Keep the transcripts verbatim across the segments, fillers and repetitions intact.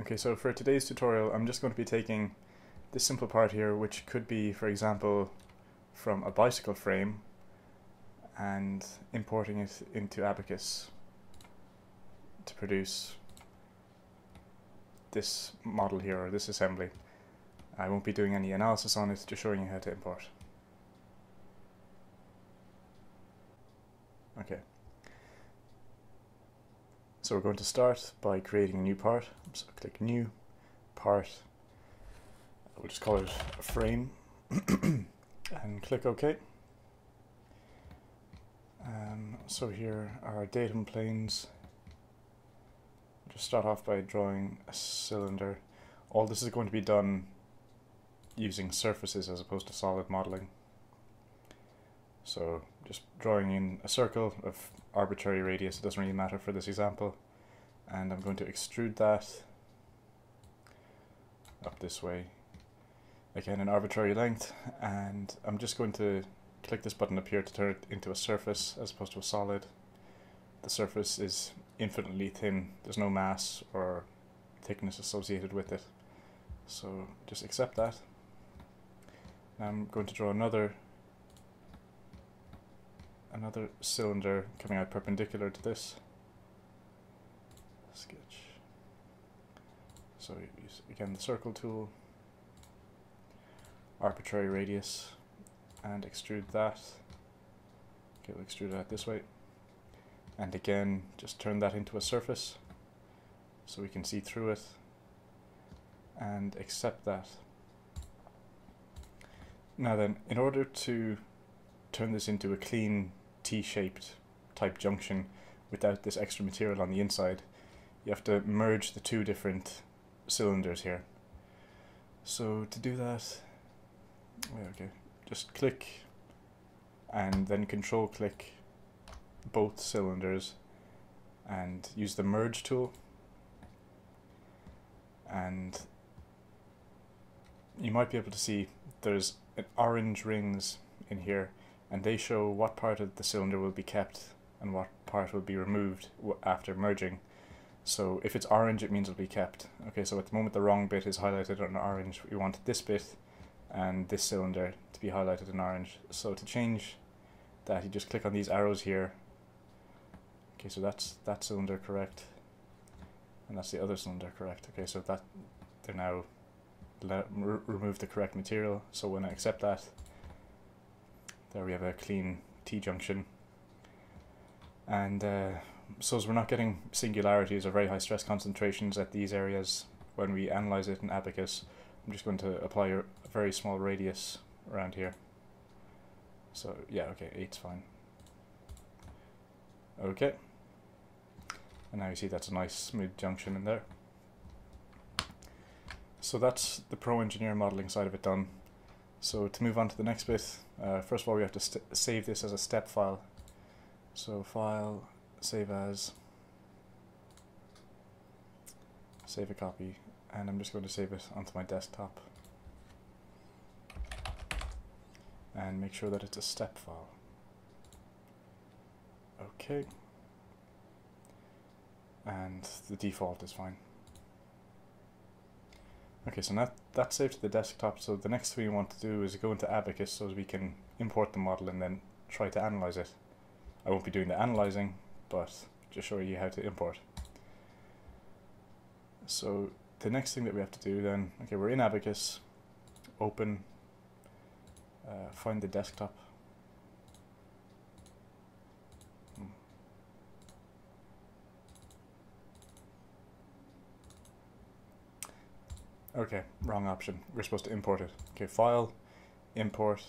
Okay, so for today's tutorial, I'm just going to be taking this simple part here, which could be, for example, from a bicycle frame and importing it into Abaqus to produce this model here, or this assembly. I won't be doing any analysis on it, just showing you how to import. Okay. So we're going to start by creating a new part. So click new, part, we'll just call it a frame, and click OK. Um, so here are our datum planes. Just start off by drawing a cylinder. All this is going to be done using surfaces as opposed to solid modeling. So just drawing in a circle of arbitrary radius, it doesn't really matter for this example. And I'm going to extrude that up this way. Again, an arbitrary length. And I'm just going to click this button up here to turn it into a surface as opposed to a solid. The surface is infinitely thin. There's no mass or thickness associated with it. So just accept that. Now I'm going to draw another Another cylinder coming out perpendicular to this sketch. So use again the circle tool, arbitrary radius, and extrude that. Okay, we'll extrude that this way. And again, just turn that into a surface so we can see through it and accept that. Now then, in order to turn this into a clean T-shaped type junction without this extra material on the inside, you have to merge the two different cylinders here. So to do that, okay, just click and then control click both cylinders and use the merge tool, and you might be able to see there's an orange rings in here, and they show what part of the cylinder will be kept and what part will be removed after merging. So if it's orange, it means it'll be kept. Okay, so at the moment the wrong bit is highlighted on orange. We want this bit and this cylinder to be highlighted in orange. So to change that, you just click on these arrows here. Okay, so that's that cylinder correct, and that's the other cylinder correct. Okay, so that they're now re- remove the correct material. So when I accept that, there we have a clean T-junction. And uh, so as we're not getting singularities or very high stress concentrations at these areas when we analyze it in Abaqus, I'm just going to apply a very small radius around here. So yeah, okay, eight's fine. Okay. And now you see that's a nice smooth junction in there. So that's the Pro Engineer modeling side of it done. So to move on to the next bit, uh, first of all we have to st save this as a step file. So file, save as, save a copy, and I'm just going to save it onto my desktop. And make sure that it's a step file. Okay. And the default is fine. Okay, so now that's saved to the desktop, so the next thing we want to do is go into Abaqus so we can import the model and then try to analyze it. I won't be doing the analyzing, but just show you how to import. So the next thing that we have to do then, okay, we're in Abaqus, open, uh, find the desktop. Okay, wrong option. We're supposed to import it. Okay, file, import,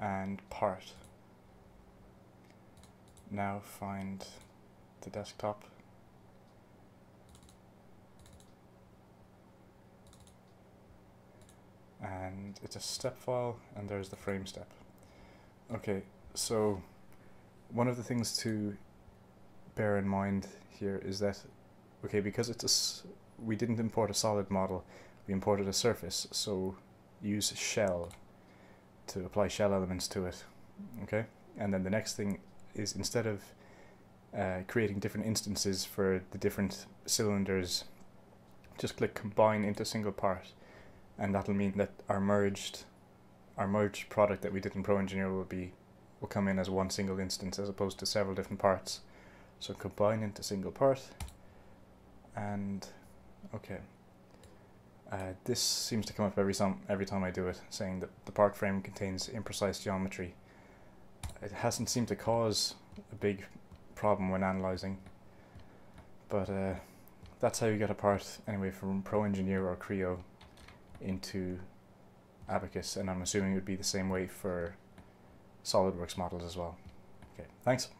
and part. Now find the desktop. And it's a step file, and there's the frame step. Okay, so one of the things to bear in mind here is that, okay, because it's a s we didn't import a solid model, we imported a surface, so use shell to apply shell elements to it. Okay, and then the next thing is, instead of uh, creating different instances for the different cylinders just click combine into single part, and that'll mean that our merged our merged product that we did in ProEngineer will be will come in as one single instance as opposed to several different parts. So combine into single part, and okay. Uh, this seems to come up every some every time I do it, saying that the part frame contains imprecise geometry. It hasn't seemed to cause a big problem when analyzing, but uh, that's how you get a part anyway from ProEngineer or Creo into Abaqus, and I'm assuming it would be the same way for SolidWorks models as well. Okay, thanks.